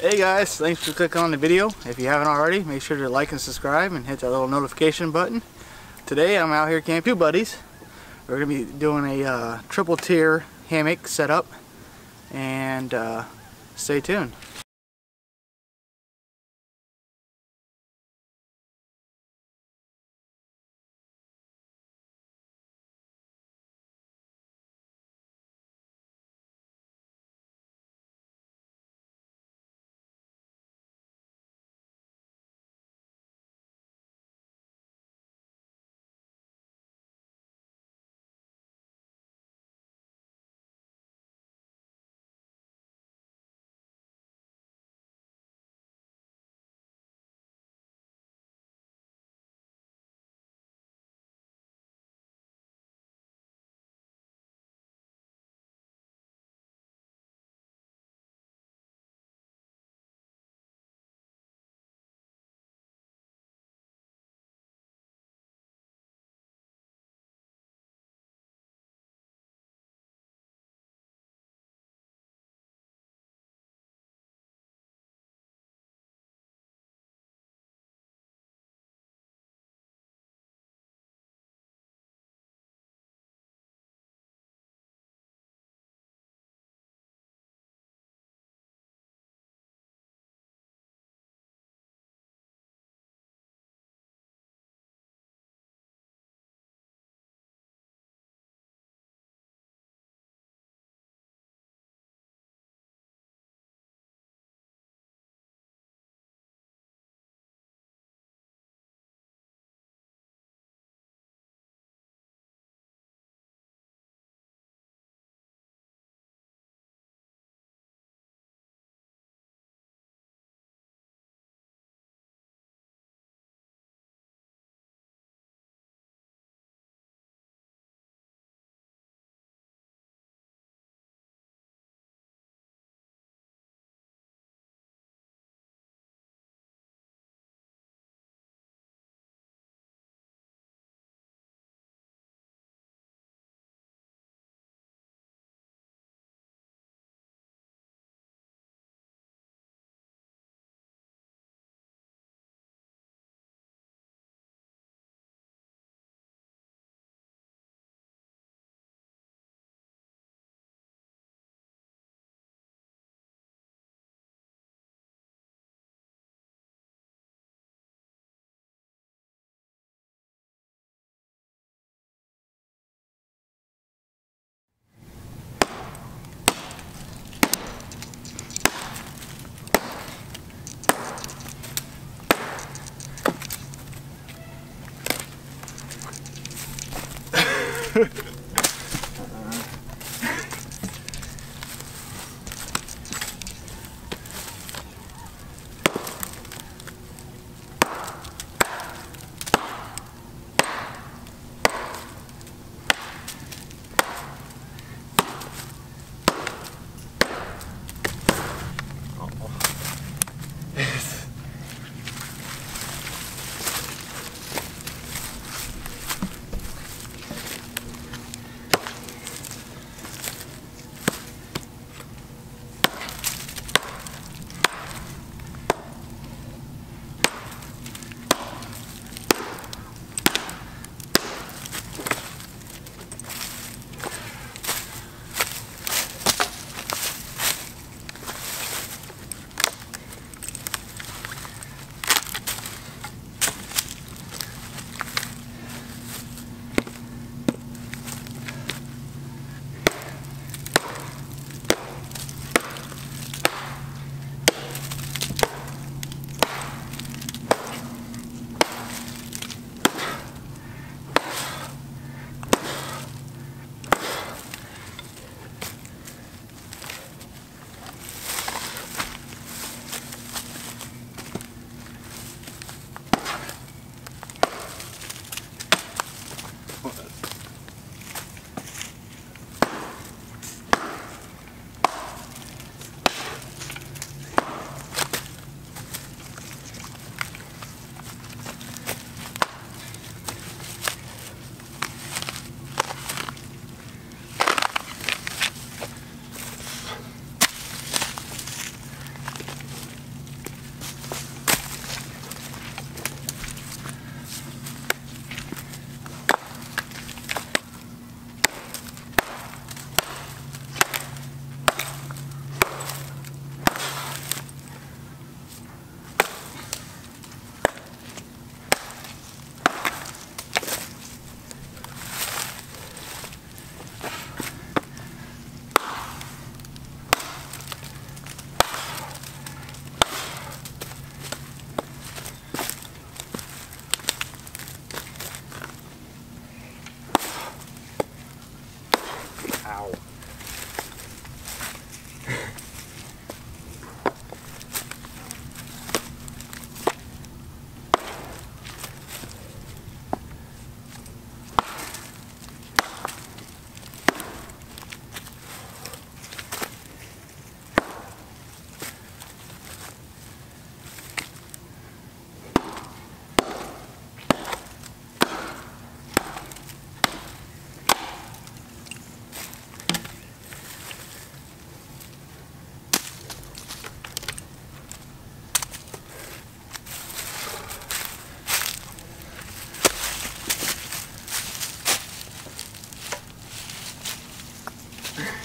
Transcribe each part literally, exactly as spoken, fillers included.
Hey guys, thanks for clicking on the video. If you haven't already, make sure to like and subscribe and hit that little notification button. Today I'm out here camping with buddies. We're going to be doing a uh, triple tier hammock setup, and uh, stay tuned.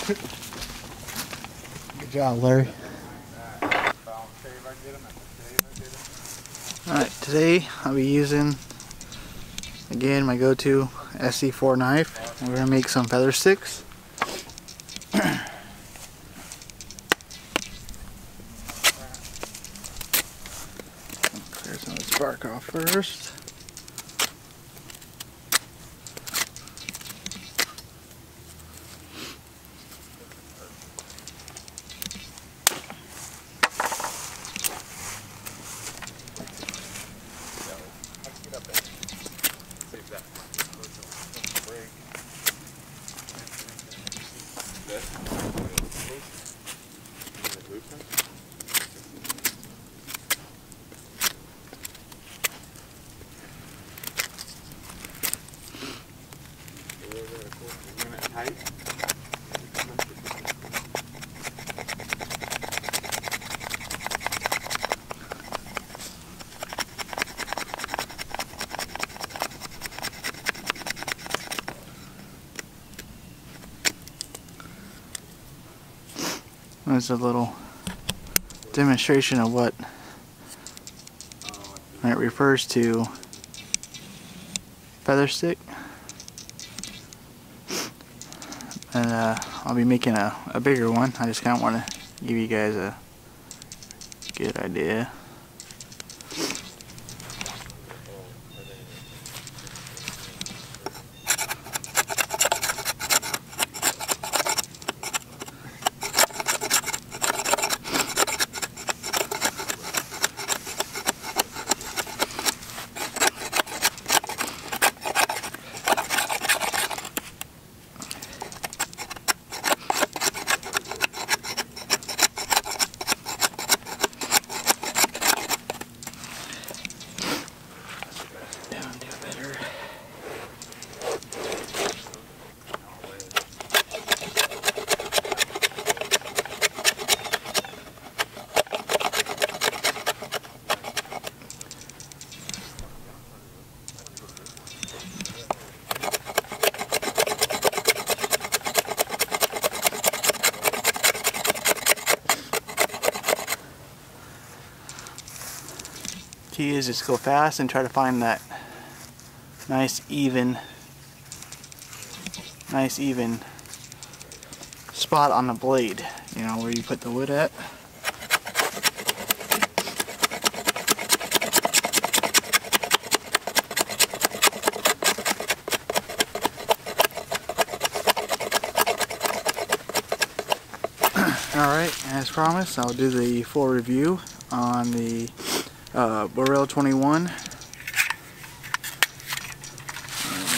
Good job, Larry. Alright, today I'll be using, again, my go-to S C four knife. We're going to make some feather sticks. Clear some of this bark off first. There's a little demonstration of what it refers to. Feather stick. And uh, I'll be making a, a bigger one. I just kind of want to give you guys a good idea. Key is just go fast and try to find that nice even nice even spot on the blade, you know, where you put the wood at. Alright, as promised, I'll do the full review on the Uh, Boreal twenty-one, and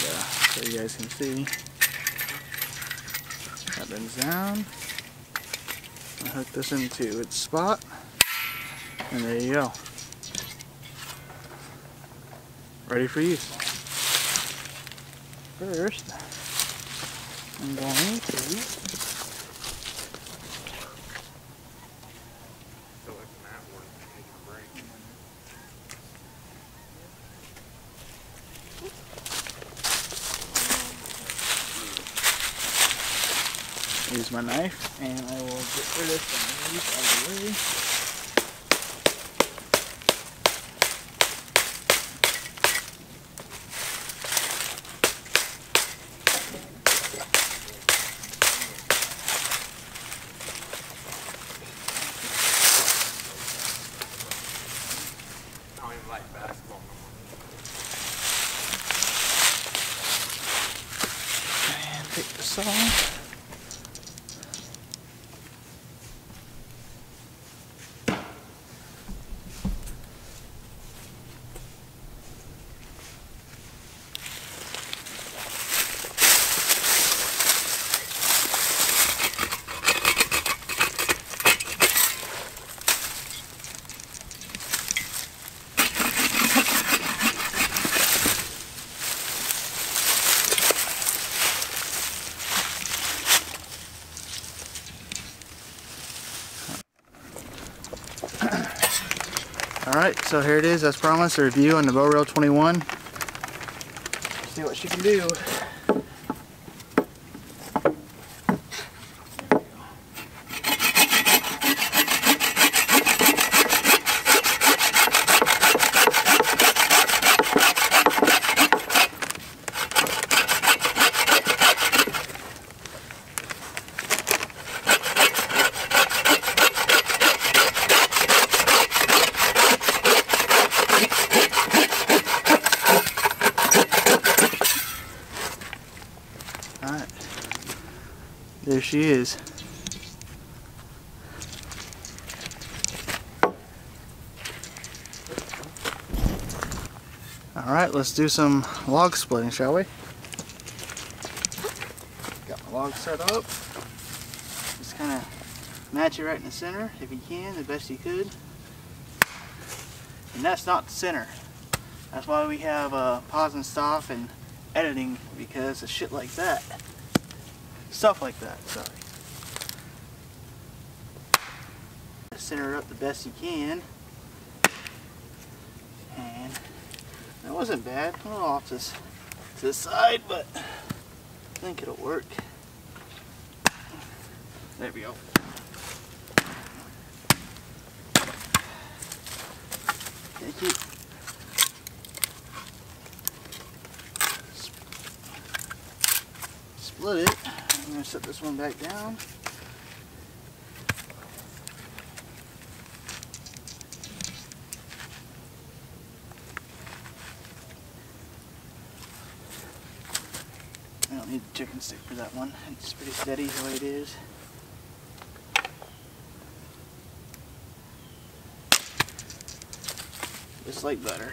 uh, so you guys can see, that bends down, I hook this into its spot, and there you go, ready for use. First, I'm going to use my knife, and I will get rid of some of these out of the way. I don't even like basketball no more. And take the saw. Alright, so here it is, as promised, a review on the Boreal twenty-one. See what she can do. there she is. Alright, let's do some log splitting, shall we? Got my log set up. Just kind of match it right in the center, if you can, the best you could. And that's not the center. That's why we have uh, pause and stop and editing, because of shit like that. Stuff like that, sorry. Center it up the best you can. And that wasn't bad. A little off this, to the side, but I think it'll work. There we go. Take it. Split it. I'm going to set this one back down. I don't need the chicken stick for that one. It's pretty steady the way it is. Just like butter.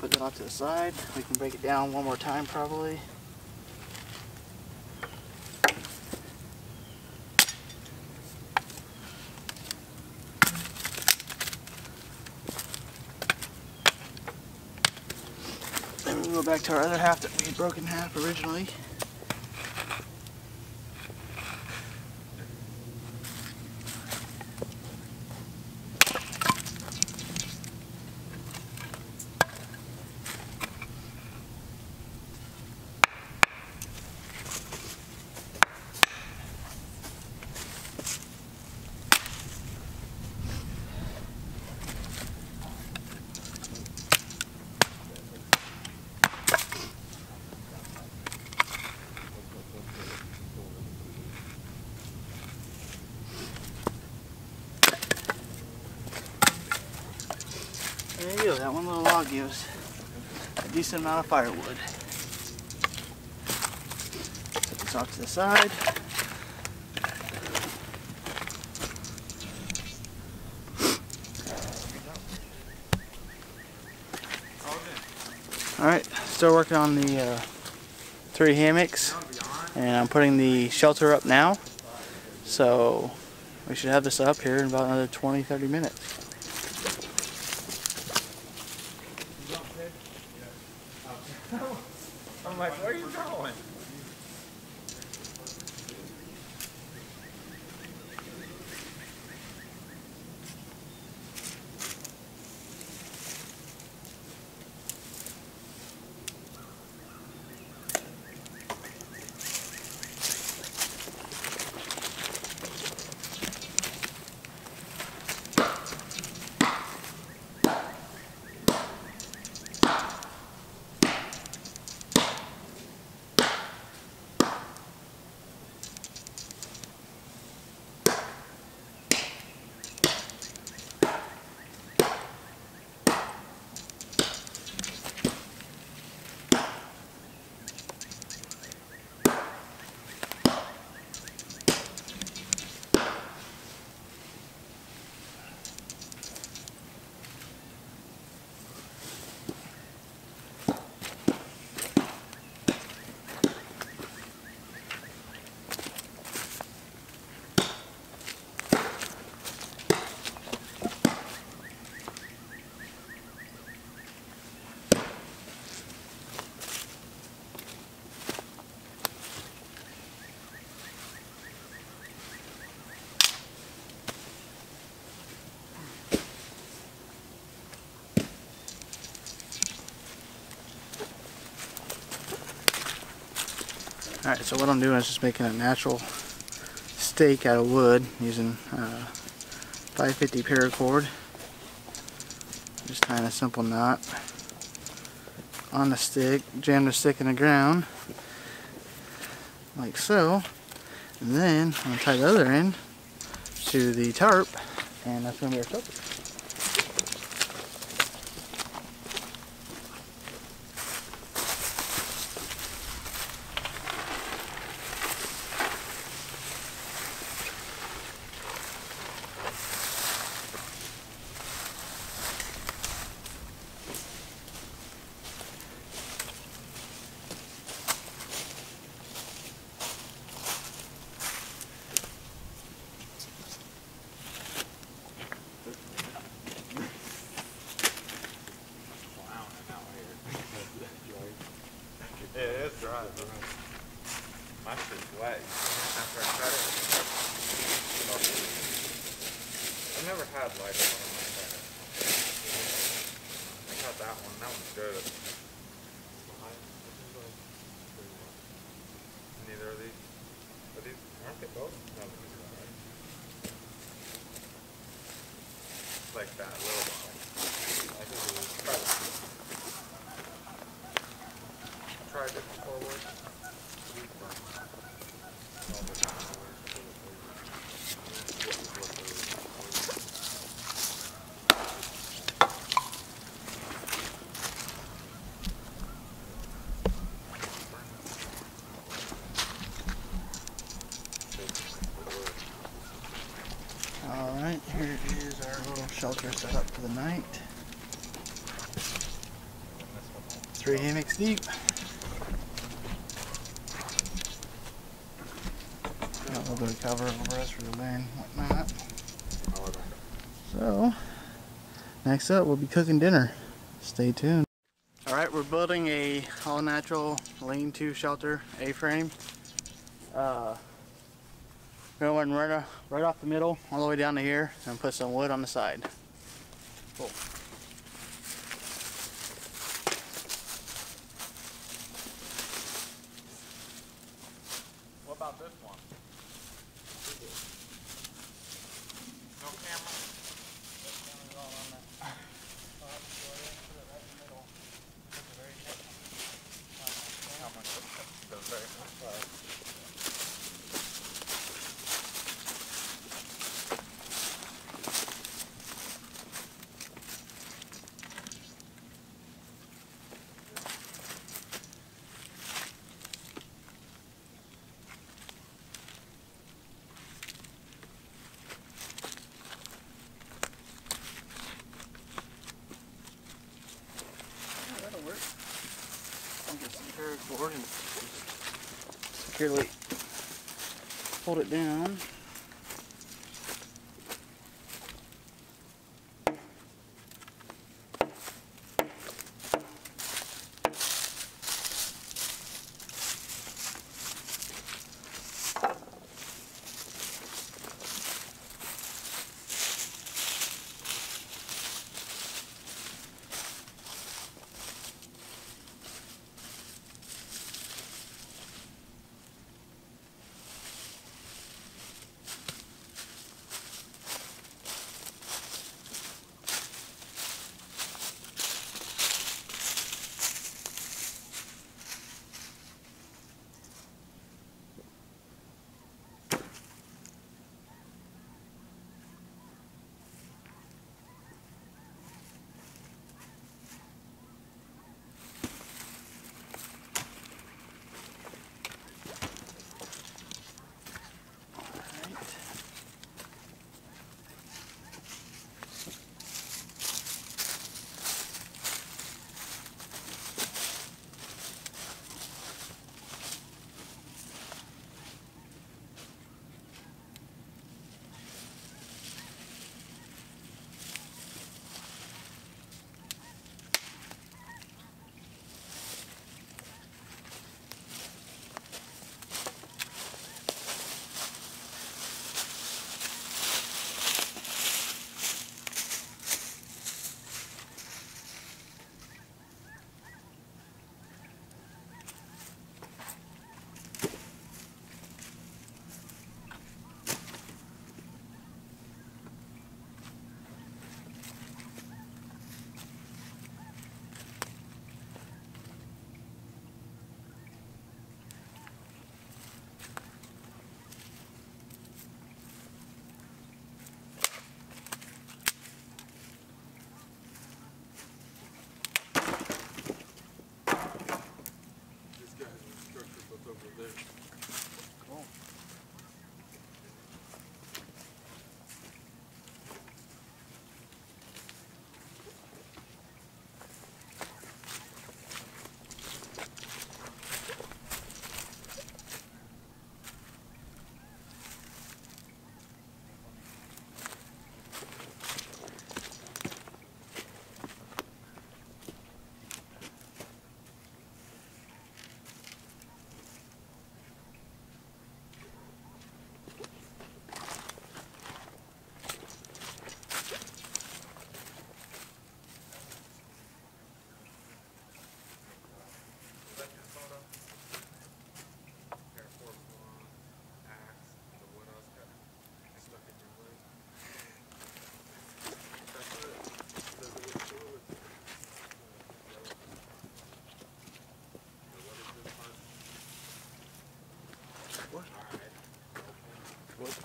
Put that off to the side. We can break it down one more time probably. Then we go back to our other half that we had broken in half originally. There you go, that one little log gives a decent amount of firewood. Put this off to the side. Alright, still working on the uh, three hammocks, and I'm putting the shelter up now. So we should have this up here in about another twenty to thirty minutes. I'm like, where are you going? Alright, so what I'm doing is just making a natural stake out of wood using uh, five fifty paracord. Just tying a simple knot on the stick, jam the stick in the ground, like so. And then I'm going to tie the other end to the tarp, and that's going to be our shelter. had like one of my better. I had that one, that one's good. Neither of these. Are these, aren't they both? No, let me do that right. Like that little bottle. I think it was probably. Try different forward. Alright, here is our little shelter set up for the night. Three hammocks deep. Got a little bit of cover over us for the wind and whatnot. So, next up we'll be cooking dinner. Stay tuned. Alright, we're building a all-natural lean-to shelter A-frame. Uh, We're going right, uh, right off the middle, all the way down to here, and put some wood on the side. Cool. What about this one? No camera. This camera's all on that. I'll have to go in, put it right in the middle. That's the very tip. How much? That's very much. Board and securely hold it down.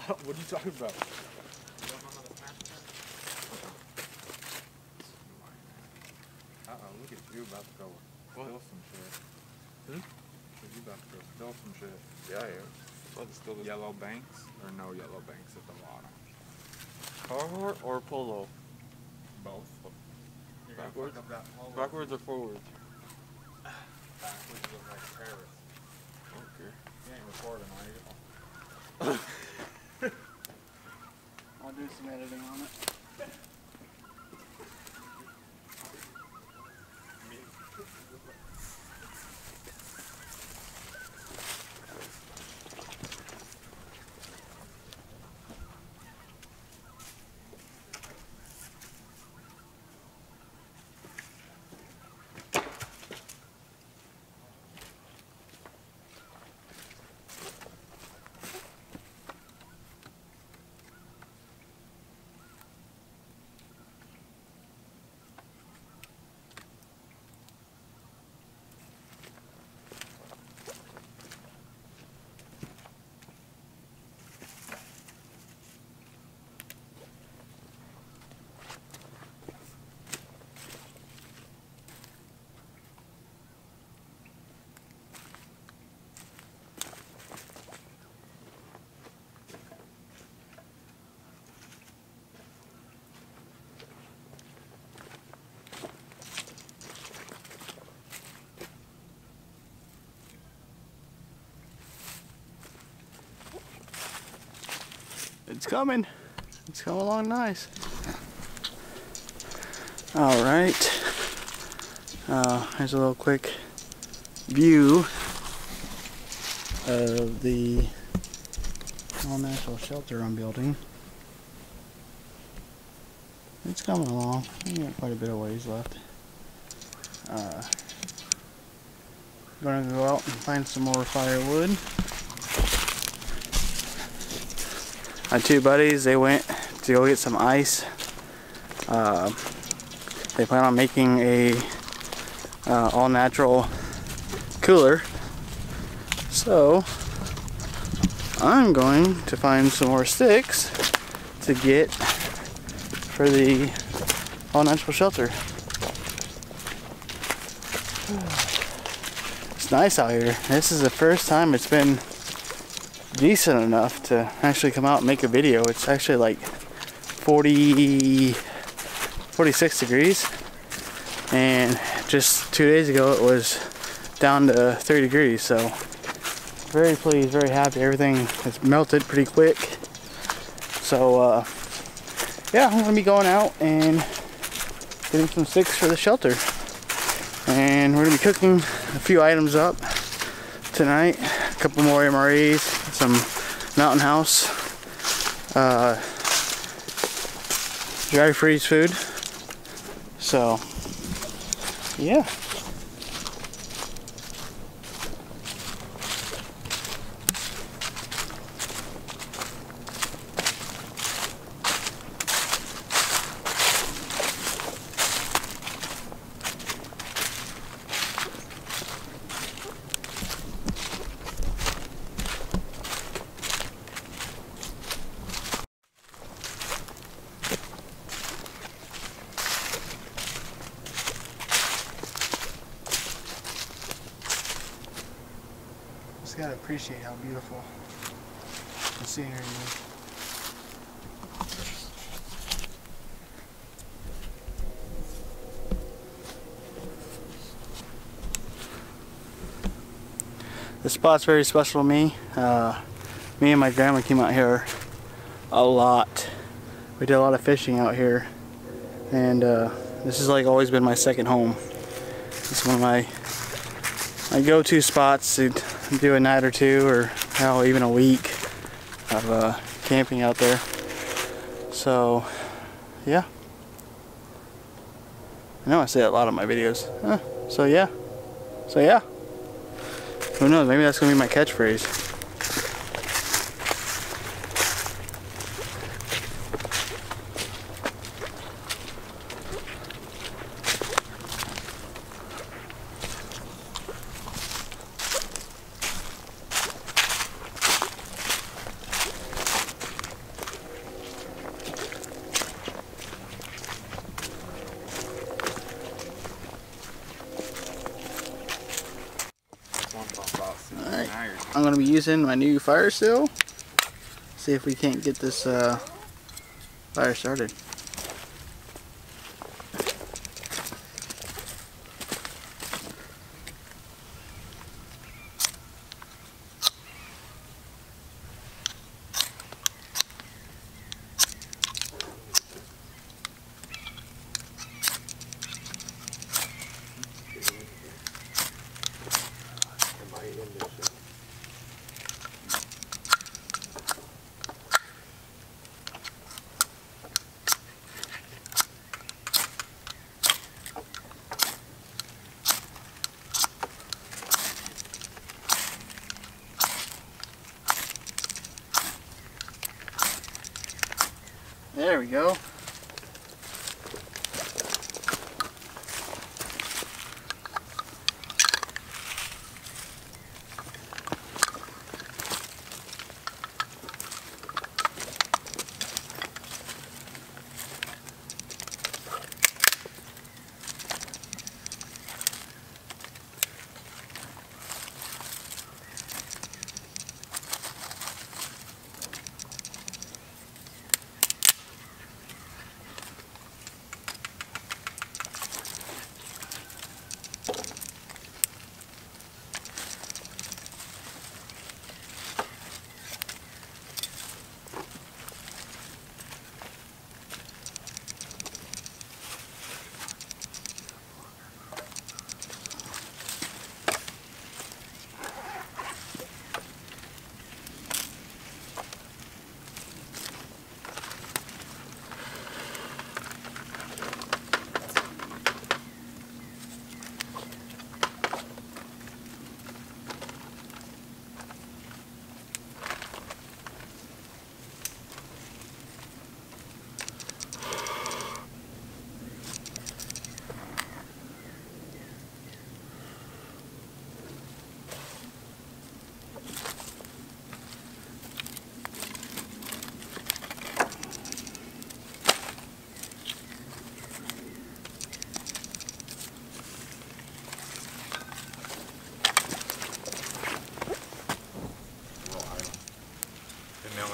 What are you talking about? Uh oh, look at you about to go spill some shit. Hmm? You about to go spill some shit. Yeah, yeah. Let's spill the yellow banks or no yellow banks at the bottom. Forward or polo? Both. Backwards? Backwards or forwards? Backwards look like terrorists. Okay. You ain't recording, are you? I'll do some editing on it. It's coming. It's coming along nice. All right. Uh, here's a little quick view of the all-natural shelter I'm building. It's coming along. We got quite a bit of ways left. Uh, gonna go out and find some more firewood. My two buddies, they went to go get some ice. Uh, they plan on making a uh, all-natural cooler. So I'm going to find some more sticks to get for the all-natural shelter. It's nice out here. This is the first time it's been decent enough to actually come out and make a video. It's actually like forty, forty-six degrees, and just two days ago it was down to three degrees. So very pleased, very happy. Everything has melted pretty quick. So uh, yeah, I'm gonna be going out and getting some sticks for the shelter, and we're gonna be cooking a few items up tonight. A couple more M R Es. Some Mountain House uh, dry freeze food. So yeah. You gotta appreciate how beautiful the scenery is. This spot's very special to me. Uh, me and my grandma came out here a lot. We did a lot of fishing out here, and uh, this has like always been my second home. It's one of my my go-to spots to do a night or two, or hell, even a week of uh, camping out there. So yeah, I know I say that a lot of my videos. Huh. So yeah, so yeah. Who knows? Maybe that's gonna be my catchphrase. I'm going to be using my new fire cell. See if we can't get this uh, fire started. There we go.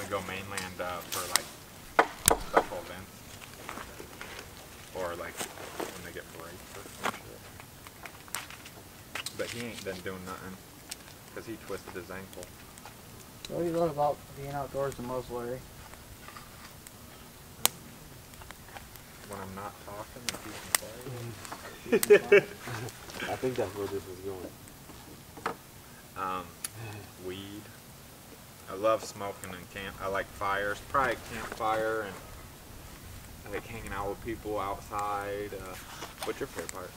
Go mainland uh, for like special events or like when they get parades or some shit. But he ain't been doing nothing because he twisted his ankle. What do you love about being outdoors the most, Larry? When I'm not talking and keeping quiet. I think that's where this is going. Um, weed. I love smoking and camp. I like fires, probably campfire, and I like hanging out with people outside. Uh, what's your favorite part?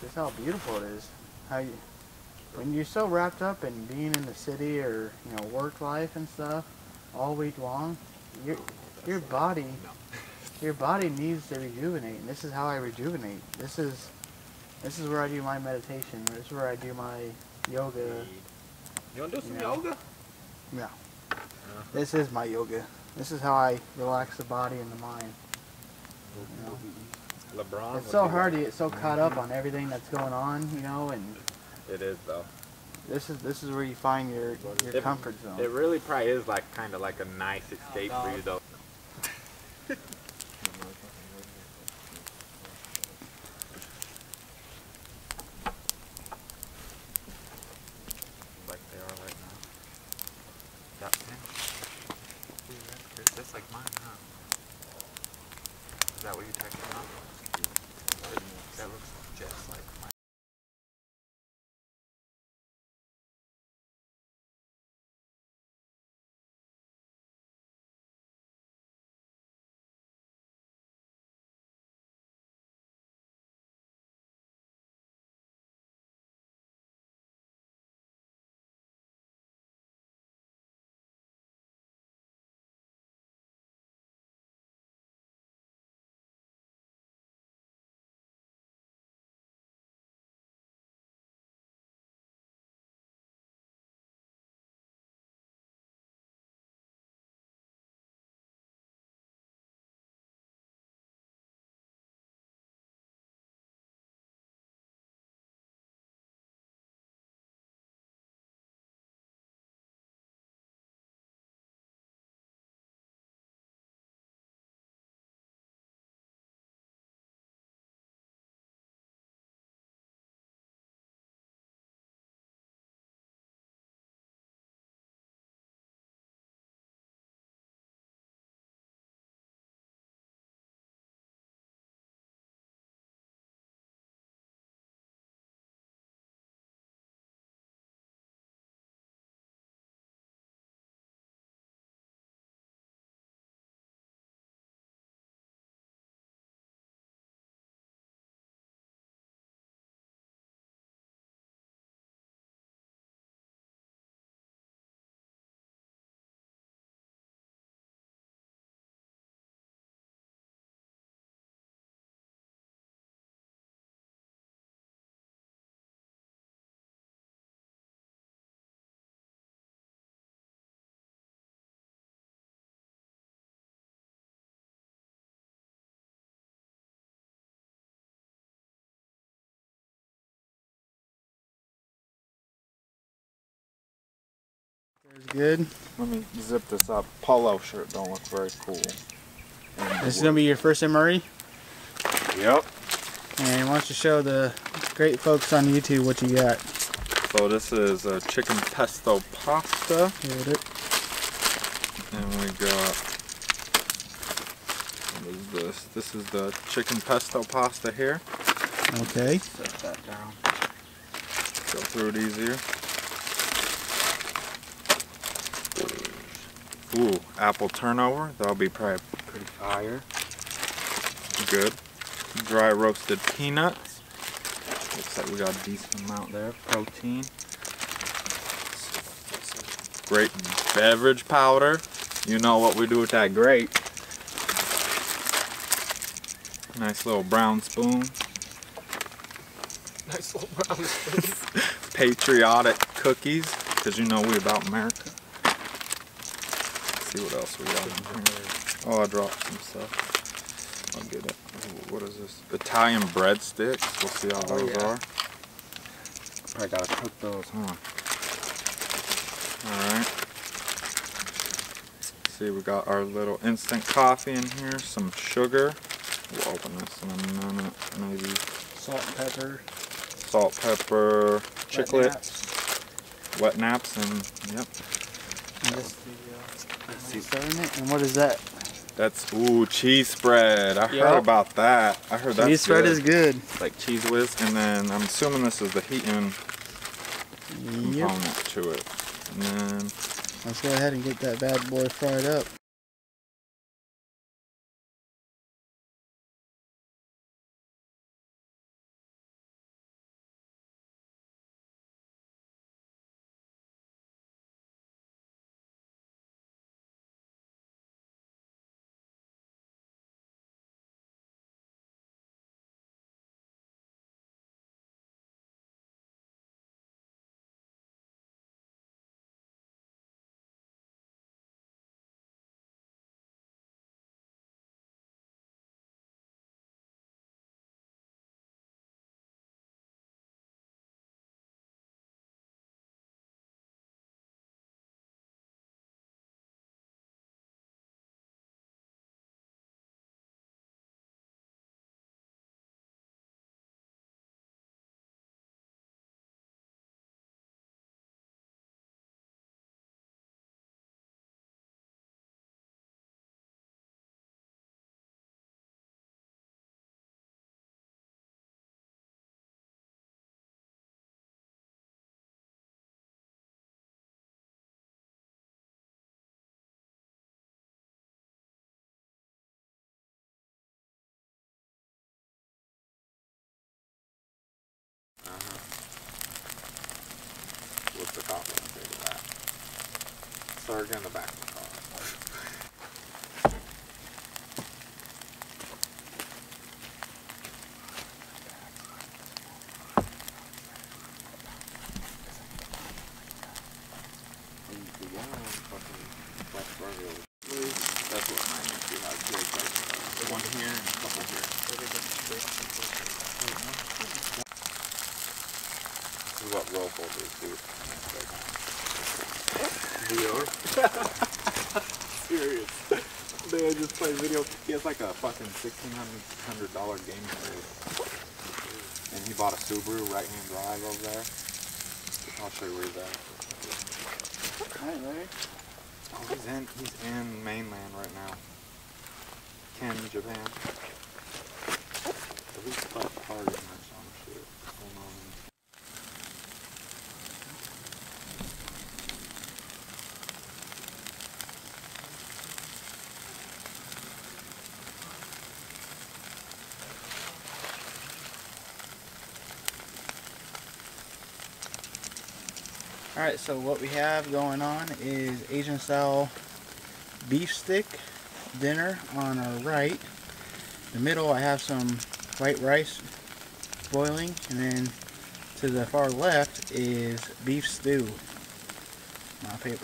Just how beautiful it is. How you, when you're so wrapped up in being in the city or you know work life and stuff all week long, your your body, no. your body needs to rejuvenate. And this is how I rejuvenate. This is this is where I do my meditation. This is where I do my yoga. You wanna do some you know. yoga? No. Uh -huh. This is my yoga. This is how I relax the body and the mind. You know? LeBron. It's so hard to get so caught up on everything that's going on, you know, and it is though. This is this is where you find your your it, comfort zone. It really probably is like kind of like a nice escape oh, for you though. There's good. Let me zip this up. Polo shirt don't look very cool. This is gonna be your first M R E? Yep. And why don't you show the great folks on YouTube what you got? So this is a chicken pesto pasta. Got it. And we got, what is this? This is the chicken pesto pasta here. Okay. Set that down. Go through it easier. Ooh, apple turnover. That'll be probably pretty fire. Good. Dry roasted peanuts. Looks like we got a decent amount there. Protein. Grape beverage powder. You know what we do with that grape. Nice little brown spoon. Nice little brown spoon. Patriotic cookies, because you know we about America. What else we got in here? Oh, I dropped some stuff. I'll get it. Ooh, what is this? Italian breadsticks. We'll see how oh, those yeah. are. Probably gotta cook those, huh? Alright. See, we got our little instant coffee in here. Some sugar. We'll open this in a minute, maybe. Salt and pepper. Salt, pepper. Chiclets. Wet naps. Wet naps and, yep. And this, it. And what is that? That's, ooh, cheese spread. I yep. heard about that. I heard that. Cheese spread good. is good. It's like Cheese Whiz. And then I'm assuming this is the heating yep. component to it. And then let's go ahead and get that bad boy fried up. The top one, take that. Start in the back of the car. That's what mine is. You have two places. One here and a couple here. This is what roll folders do. Serious. They just play video. He has like a fucking sixteen hundred dollar game card. And he bought a Subaru right hand drive over there. I'll show you where he's at. Hi Larry. Oh, he's in, he's in mainland right now. Ken, Japan. At least fuck hard in that song shit. Hold on. Alright, so what we have going on is Asian style beef stick dinner on our right. In the middle I have some white rice boiling, and then to the far left is beef stew. My favorite.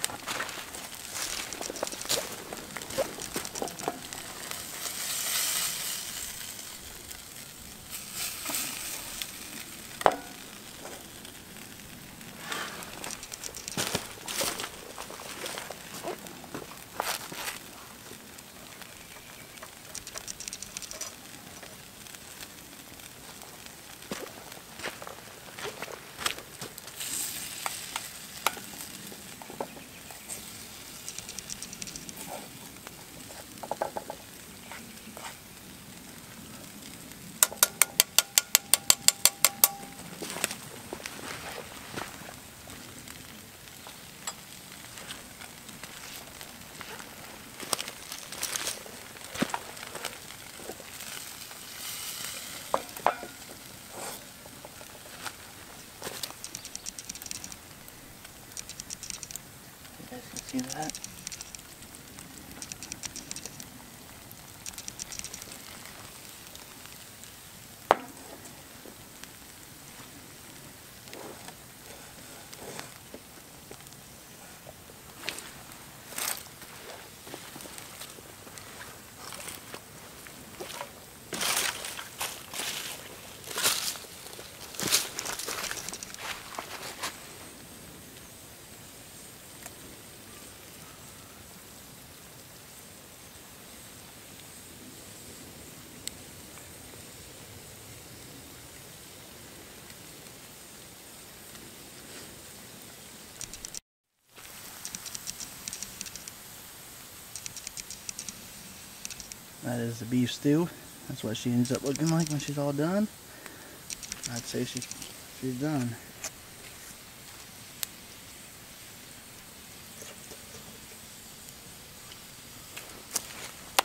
see that. That is the beef stew. That's what she ends up looking like when she's all done. I'd say she, she's done.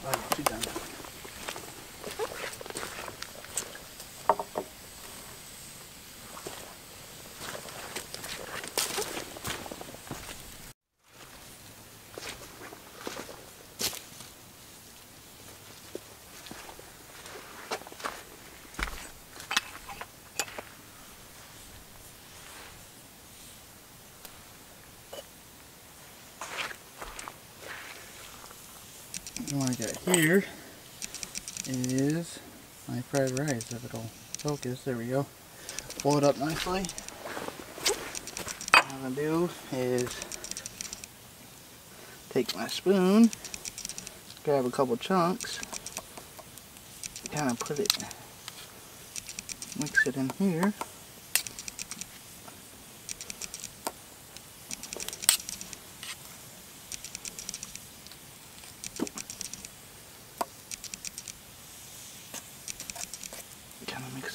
Oh, she's done. What I got here is my fried rice, if it'll focus. There we go. Blow it up nicely. What I'm going to do is take my spoon, grab a couple chunks, kind of put it, mix it in here.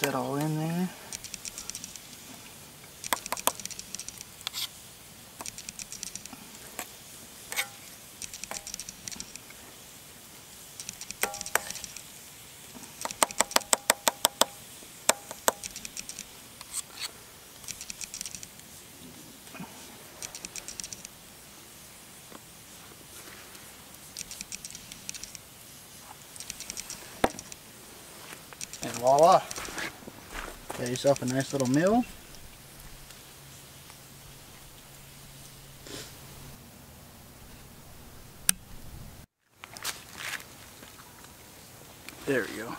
That all in there. And voila. Get yourself a nice little meal. There we go.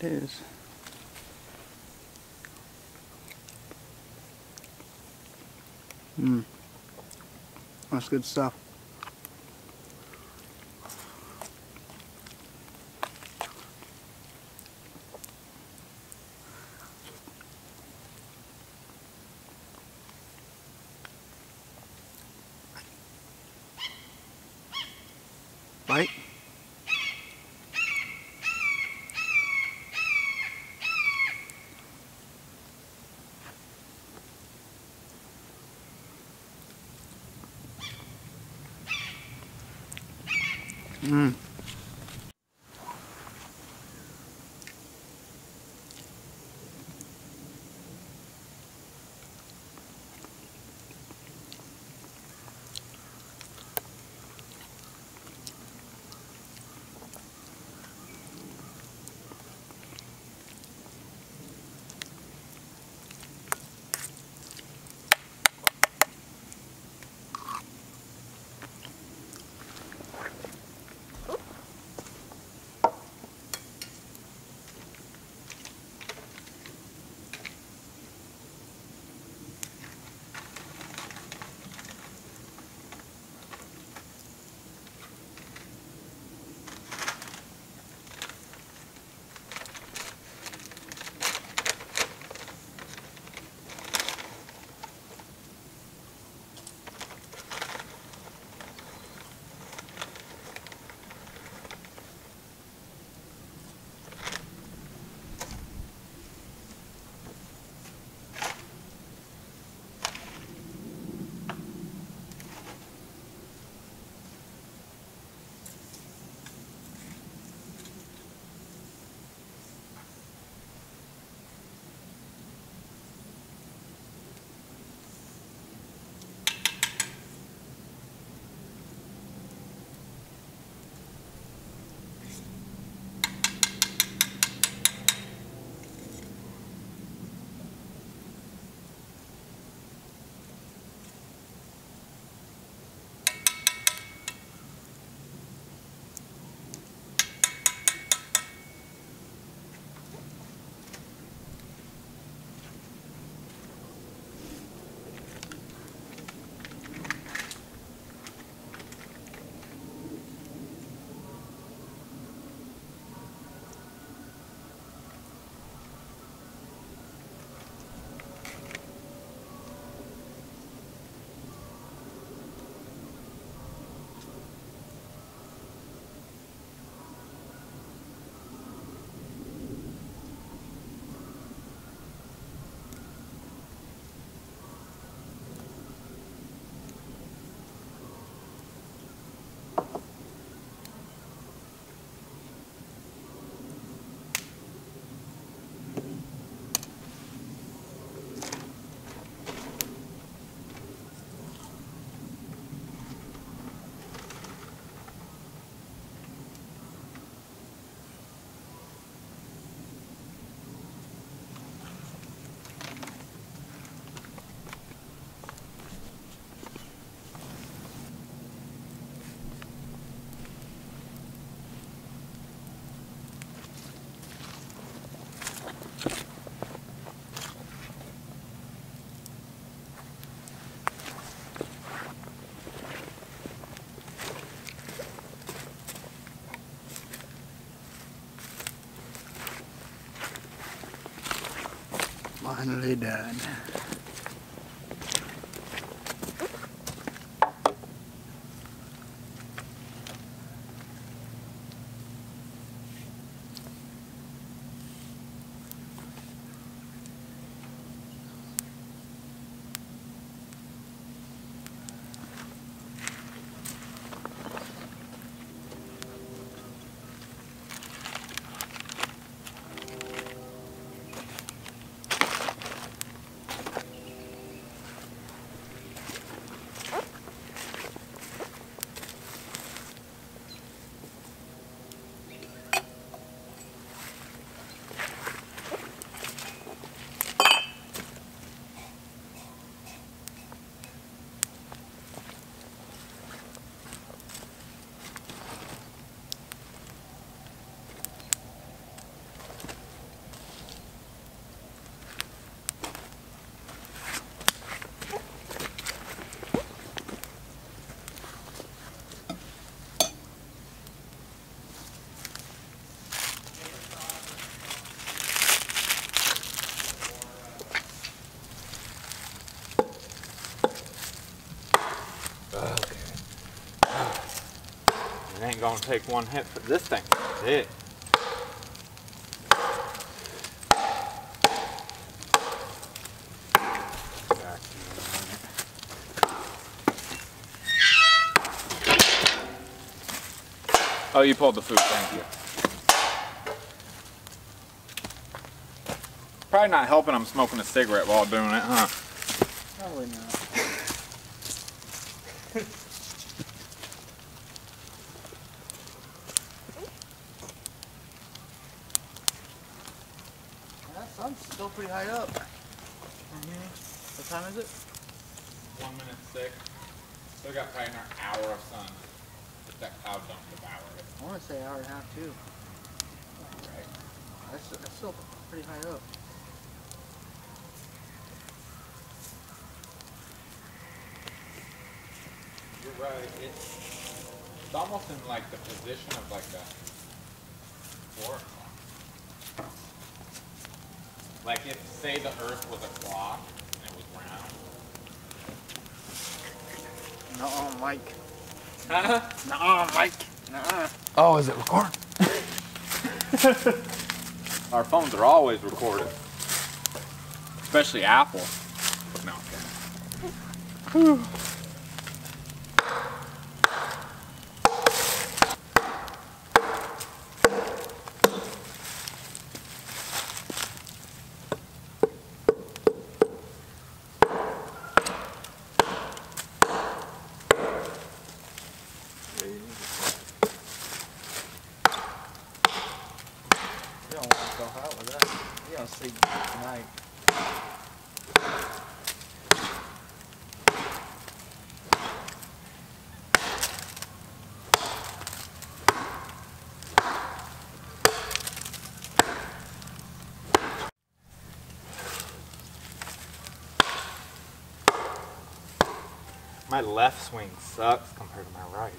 There it is. Mmm. That's good stuff. Right? Mmm. Finally done. Ain't gonna take one hit for this thing. That's it. Oh, you pulled the food. Thank you. Probably not helping. I'm smoking a cigarette while doing it, huh? Probably not. Still pretty high up. Mm-hmm. What time is it? One minute six. Still got probably an hour of sun. But that cloud don't devour it. I want to say hour and a half too. Right. That's, that's still pretty high up. You're right. It's, it's almost in like the position of like a four o'clock. Like if, say, the Earth was a clock and it was round. Nuh-uh, Mike. Huh? Nuh-uh, Mike. Nuh-uh. Oh, is it recording? Our phones are always recorded. Especially Apple. No, okay. Whew. My left swing sucks compared to my right.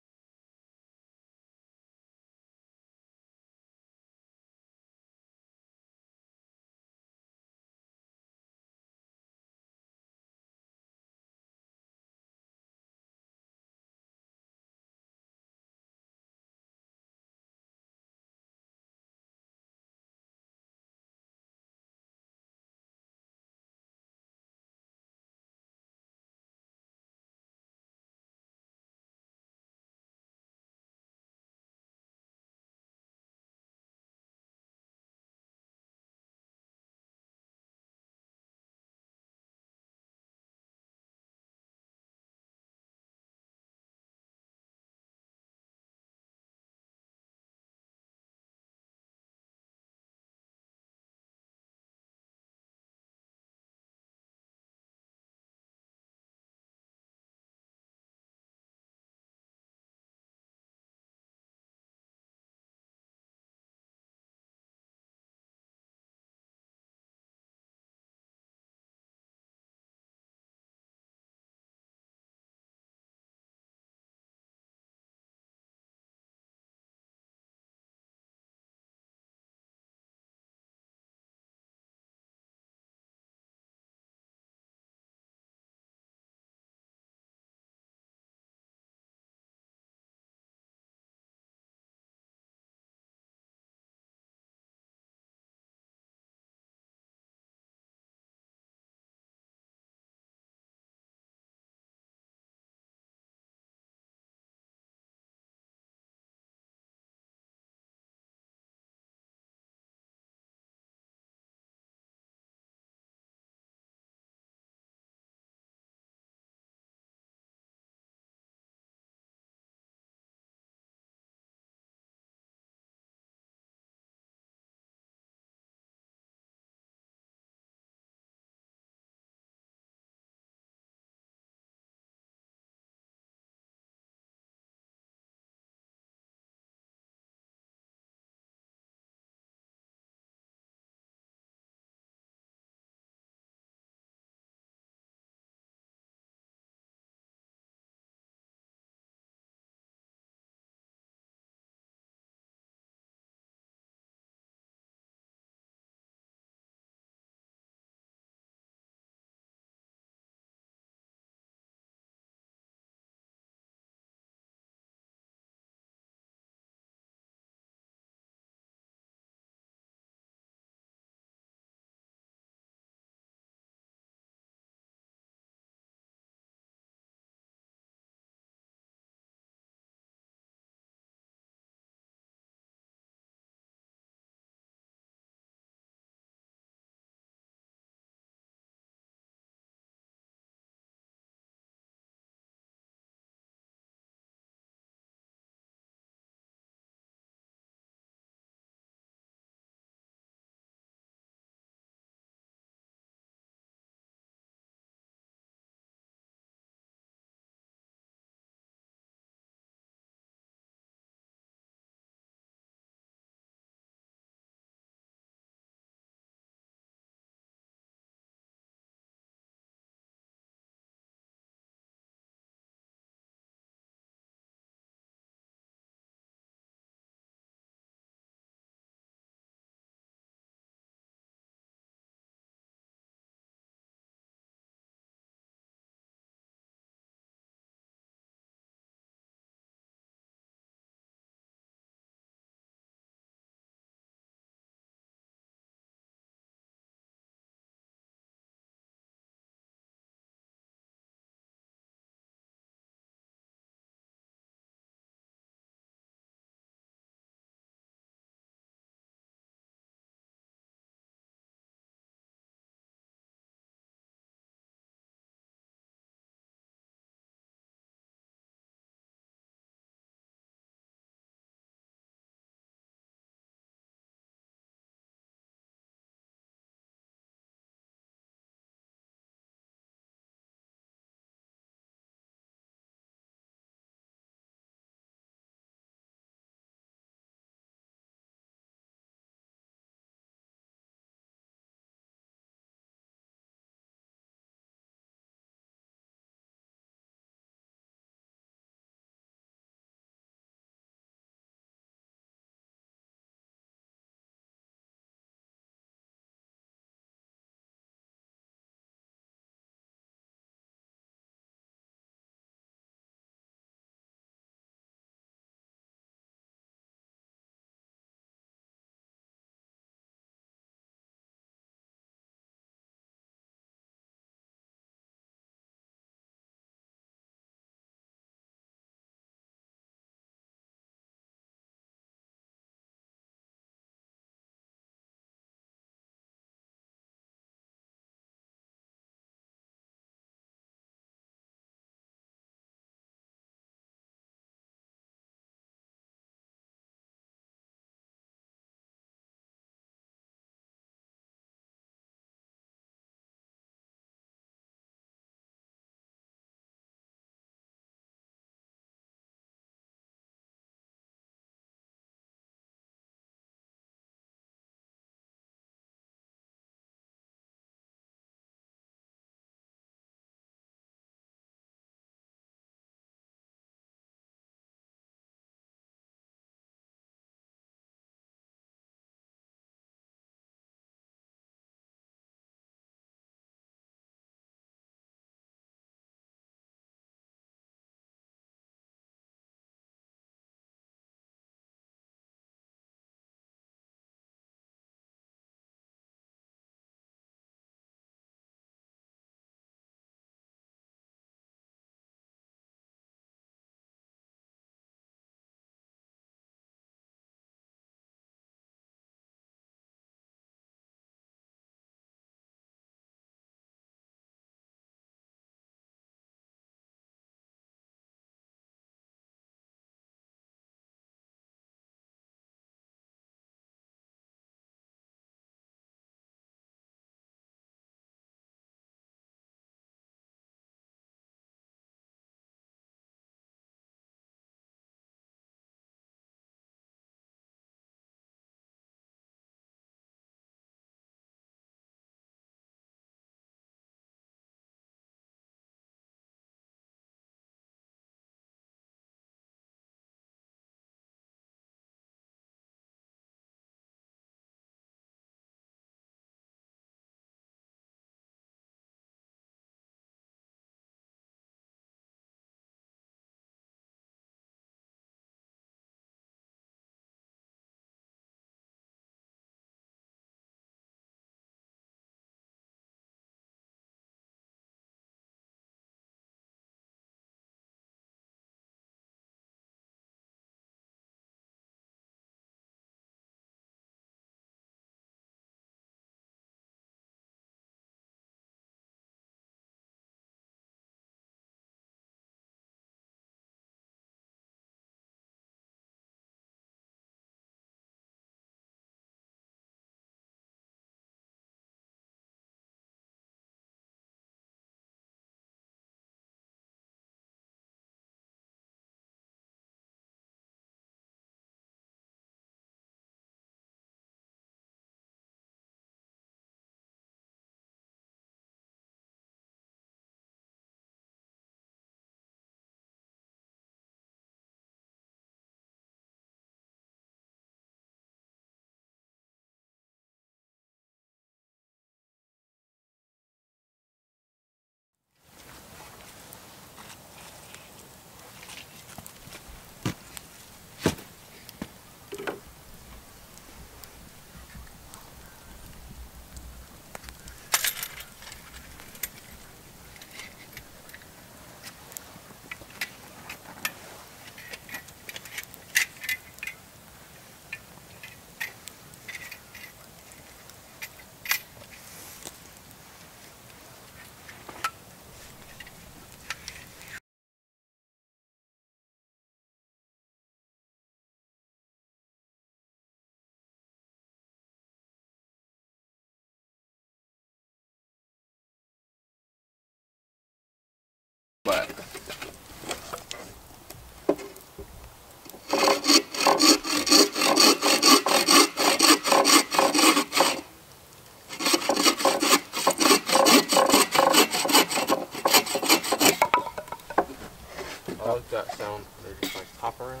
sound, they just like pop around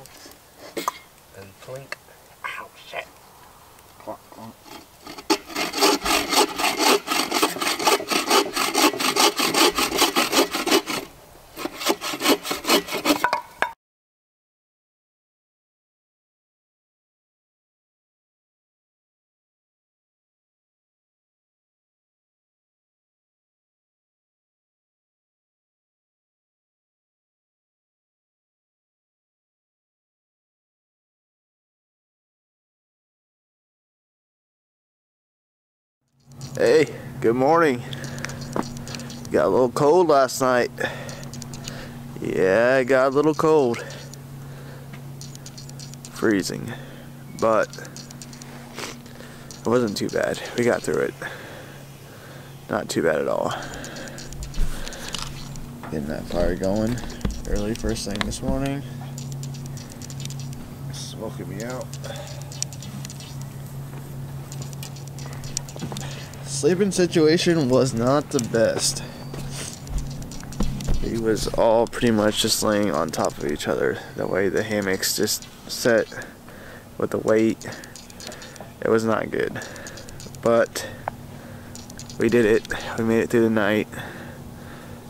and plink. Ow, shit. Clunk, clunk. Hey, good morning. Got a little cold last night. Yeah, I got a little cold. Freezing. But it wasn't too bad. We got through it. Not too bad at all. Getting that fire going early first thing this morning. Smoking me out. Sleeping situation was not the best. He was all pretty much just laying on top of each other. The way the hammocks just set with the weight, it was not good. But we did it. We made it through the night.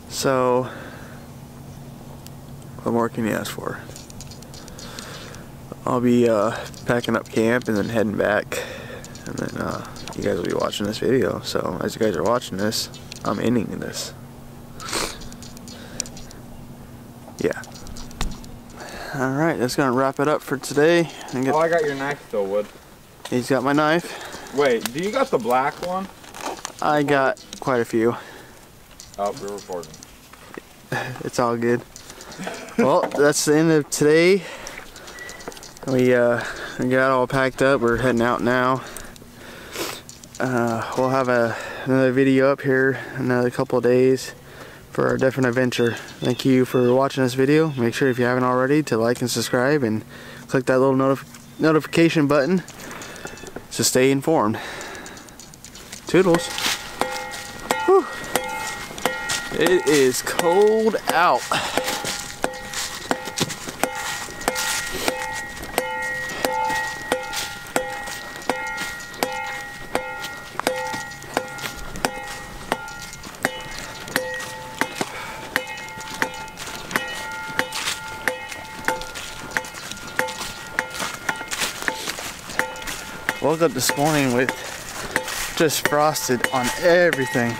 So, what more can you ask for? I'll be uh, packing up camp and then heading back, and then uh, you guys will be watching this video. So as you guys are watching this, I'm ending this. Yeah. Alright, that's gonna wrap it up for today. And get oh, I got your knife still, Wood. He's got my knife. Wait, do you got the black one? I got quite a few. Oh, we're recording. It's all good. Well, that's the end of today. We, uh, we got all packed up. We're heading out now. Uh, we'll have a, another video up here another couple of days for our different adventure. Thank you for watching this video. Make sure if you haven't already to like and subscribe and click that little notif notification button to stay informed. Toodles. Whew. It is cold out. Woke up this morning with just frosted on everything.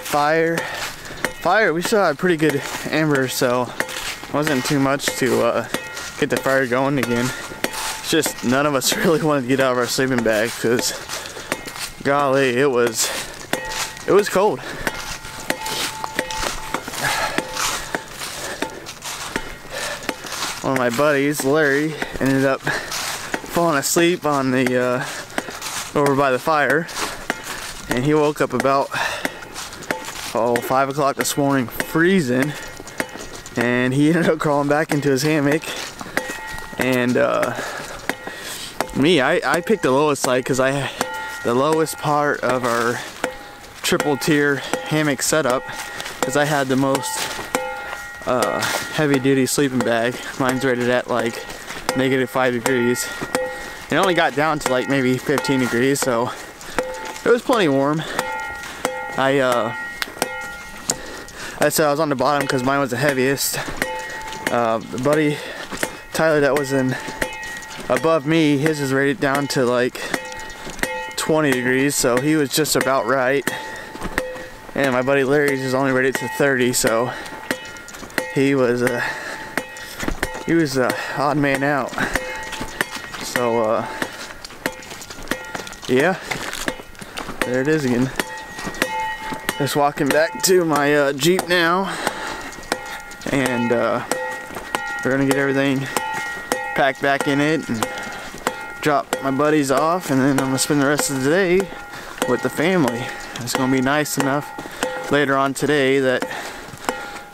Fire, fire. We still had pretty good ember, so wasn't too much to uh, get the fire going again. It's just none of us really wanted to get out of our sleeping bag because, golly, it was it was cold. One of my buddies, Larry, ended up falling asleep on the uh, over by the fire, and he woke up about oh five o'clock this morning, freezing, and he ended up crawling back into his hammock. And uh, me, I, I picked the lowest side because I the lowest part of our triple tier hammock setup, because I had the most uh, heavy duty sleeping bag. Mine's rated at like negative five degrees. It only got down to like maybe fifteen degrees, so it was plenty warm. I uh, I said I was on the bottom because mine was the heaviest. Uh, the buddy Tyler that was in above me, his is rated down to like twenty degrees, so he was just about right. And my buddy Larry's is only rated to thirty, so he was a uh, he was a odd man out. So, uh, yeah, there it is again. Just walking back to my uh, Jeep now, and uh, we're gonna get everything packed back in it and drop my buddies off, and then I'm gonna spend the rest of the day with the family. It's gonna be nice enough later on today that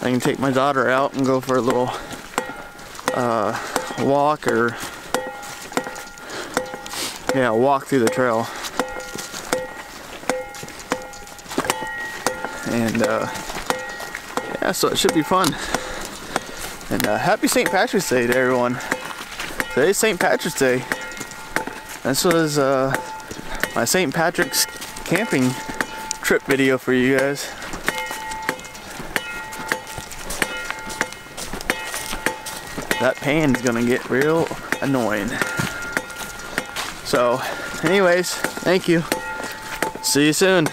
I can take my daughter out and go for a little uh, walk or Yeah, walk through the trail. And, uh, yeah, so it should be fun. And uh, happy Saint Patrick's Day to everyone. Today's Saint Patrick's Day. This was uh, my Saint Patrick's camping trip video for you guys. That pan's gonna get real annoying. So, anyways, thank you. See you soon.